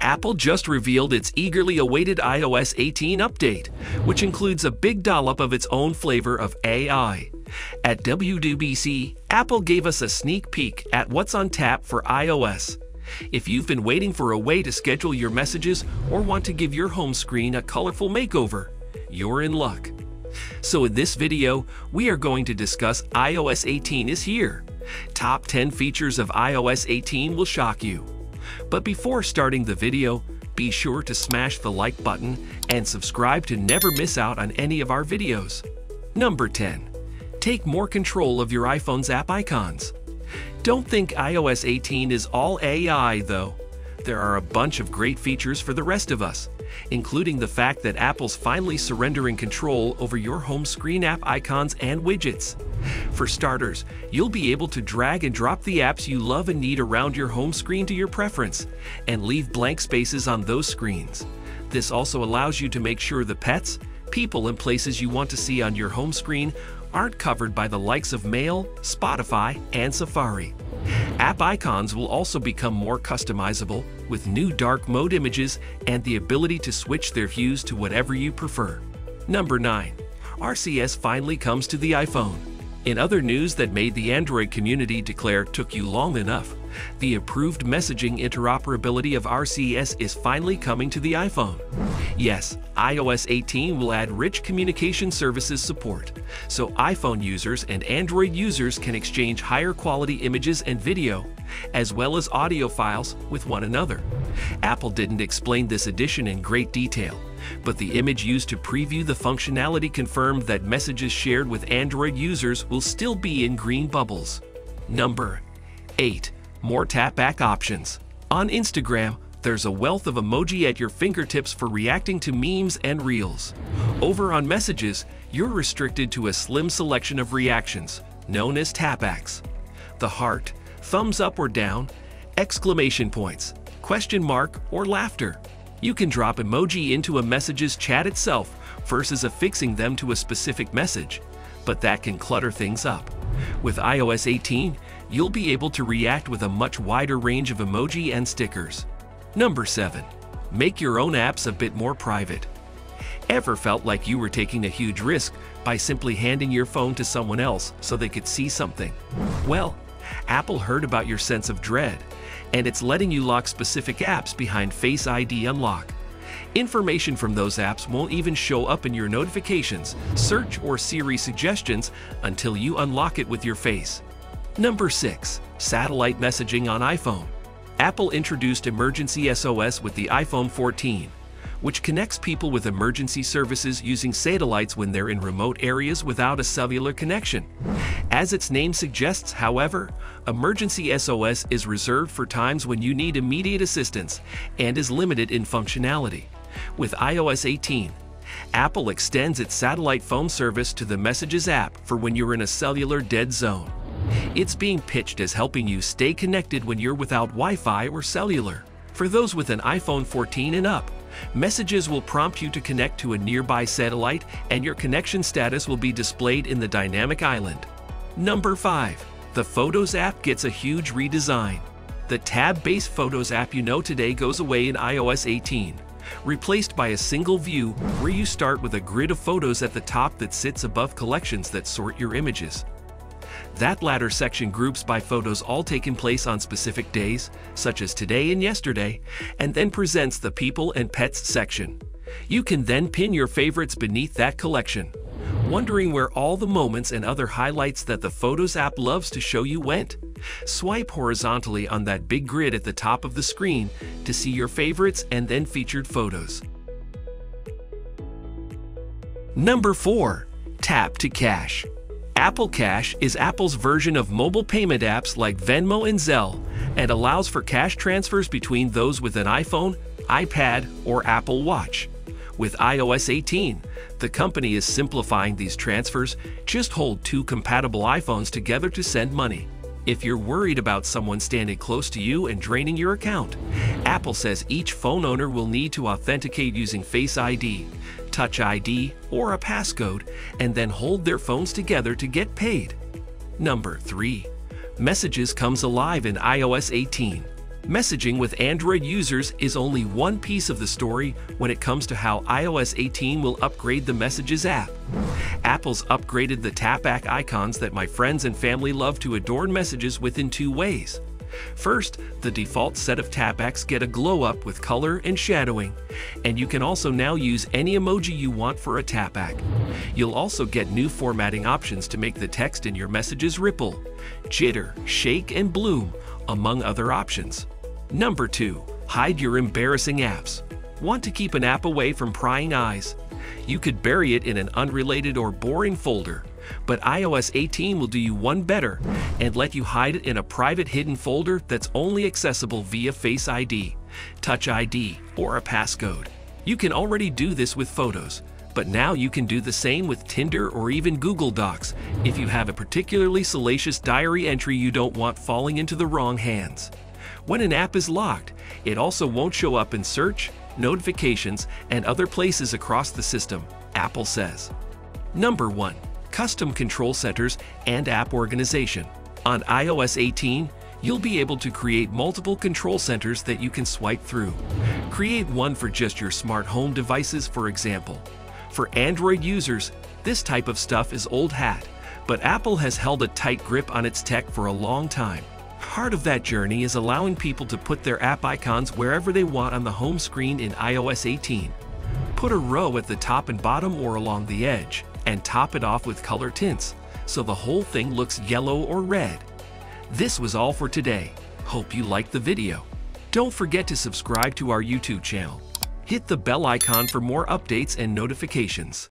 Apple just revealed its eagerly awaited iOS 18 update, which includes a big dollop of its own flavor of AI. At WWDC, Apple gave us a sneak peek at what's on tap for iOS. If you've been waiting for a way to schedule your messages or want to give your home screen a colorful makeover, you're in luck. So in this video, we are going to discuss iOS 18 is here. Top 10 features of iOS 18 will shock you. But before starting the video, be sure to smash the like button and subscribe to never miss out on any of our videos. Number 10. Take more control of your iPhone's app icons. Don't think iOS 18 is all AI though. There are a bunch of great features for the rest of us, including the fact that Apple's finally surrendering control over your home screen app icons and widgets. For starters, you'll be able to drag and drop the apps you love and need around your home screen to your preference, and leave blank spaces on those screens. This also allows you to make sure the pets, people, and places you want to see on your home screen aren't covered by the likes of Mail, Spotify, and Safari. App icons will also become more customizable, with new dark mode images and the ability to switch their hues to whatever you prefer. Number 9. RCS finally comes to the iPhone. In other news that made the Android community declare took you long enough, the improved messaging interoperability of RCS is finally coming to the iPhone. Yes, iOS 18 will add rich communication services support, so iPhone users and Android users can exchange higher quality images and video, as well as audio files, with one another. Apple didn't explain this addition in great detail, but the image used to preview the functionality confirmed that messages shared with Android users will still be in green bubbles. Number 8. More tap-back options. On Instagram, there's a wealth of emoji at your fingertips for reacting to memes and reels. Over on Messages, you're restricted to a slim selection of reactions, known as tap-backs. The heart, thumbs up or down, exclamation points, question mark, or laughter. You can drop emoji into a message's chat itself versus affixing them to a specific message, but that can clutter things up. With iOS 18, you'll be able to react with a much wider range of emoji and stickers. Number 7. Make your own apps a bit more private. Ever felt like you were taking a huge risk by simply handing your phone to someone else so they could see something? Well, Apple heard about your sense of dread, and it's letting you lock specific apps behind Face ID unlock. Information from those apps won't even show up in your notifications, search, or Siri suggestions until you unlock it with your face. Number 6. Satellite messaging on iPhone. Apple introduced Emergency SOS with the iPhone 14, which connects people with emergency services using satellites when they're in remote areas without a cellular connection. As its name suggests, however, Emergency SOS is reserved for times when you need immediate assistance and is limited in functionality. With iOS 18, Apple extends its satellite phone service to the Messages app for when you're in a cellular dead zone. It's being pitched as helping you stay connected when you're without Wi-Fi or cellular. For those with an iPhone 14 and up, Messages will prompt you to connect to a nearby satellite, and your connection status will be displayed in the dynamic island. Number 5. The Photos app gets a huge redesign. The tab-based Photos app you know today goes away in iOS 18, replaced by a single view where you start with a grid of photos at the top that sits above collections that sort your images. That latter section groups by photos all taken place on specific days, such as today and yesterday, and then presents the People and Pets section. You can then pin your favorites beneath that collection. Wondering where all the moments and other highlights that the Photos app loves to show you went? Swipe horizontally on that big grid at the top of the screen to see your favorites and then featured photos. Number 4. Tap to Cash. Apple Cash is Apple's version of mobile payment apps like Venmo and Zelle, and allows for cash transfers between those with an iPhone, iPad, or Apple Watch. With iOS 18, the company is simplifying these transfers. Just hold two compatible iPhones together to send money. If you're worried about someone standing close to you and draining your account, Apple says each phone owner will need to authenticate using Face ID, Touch ID, or a passcode, and then hold their phones together to get paid. Number 3. Messages comes alive in iOS 18. Messaging with Android users is only one piece of the story when it comes to how iOS 18 will upgrade the Messages app. Apple's upgraded the tap-back icons that my friends and family love to adorn Messages with in two ways. First, the default set of tapbacks get a glow-up with color and shadowing, and you can also now use any emoji you want for a tapback. You'll also get new formatting options to make the text in your messages ripple, jitter, shake, and bloom, among other options. Number 2. Hide your embarrassing apps. Want to keep an app away from prying eyes? You could bury it in an unrelated or boring folder, but iOS 18 will do you one better and let you hide it in a private hidden folder that's only accessible via Face ID, Touch ID, or a passcode. You can already do this with photos, but now you can do the same with Tinder or even Google Docs if you have a particularly salacious diary entry you don't want falling into the wrong hands. When an app is locked, it also won't show up in search, notifications, and other places across the system, Apple says. Number 1. Custom control centers and app organization. On iOS 18, you'll be able to create multiple control centers that you can swipe through. Create one for just your smart home devices, for example. For Android users, this type of stuff is old hat, but Apple has held a tight grip on its tech for a long time. Part of that journey is allowing people to put their app icons wherever they want on the home screen in iOS 18. Put a row at the top and bottom or along the edge, and top it off with color tints, so the whole thing looks yellow or red. This was all for today. Hope you liked the video. Don't forget to subscribe to our YouTube channel. Hit the bell icon for more updates and notifications.